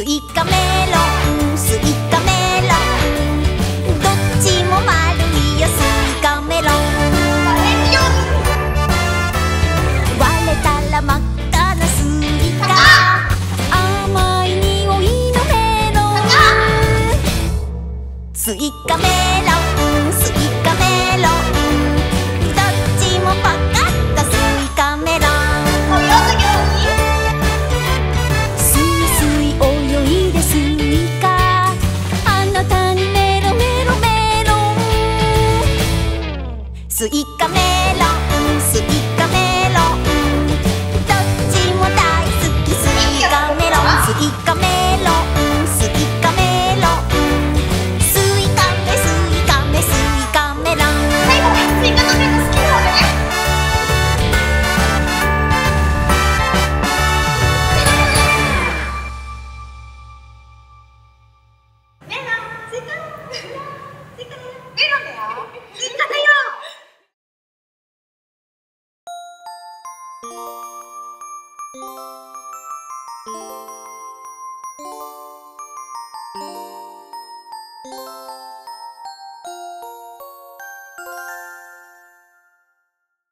スイカメロンスイカメロンどっちも丸いよスイカメロン割れたら真っ赤なスイカ甘い匂いのメロンスイカメロンスイカメロンどっちもパカッとスイカメロンスイカメロンスイカメロンどっちも大好きスイカメロンスイカメロンスイカメロンスイカメスイカメスイカメロン最後ねスイカのメロン好きなのねメロンスイカメロンスイカメロンだよスイカだよThank you.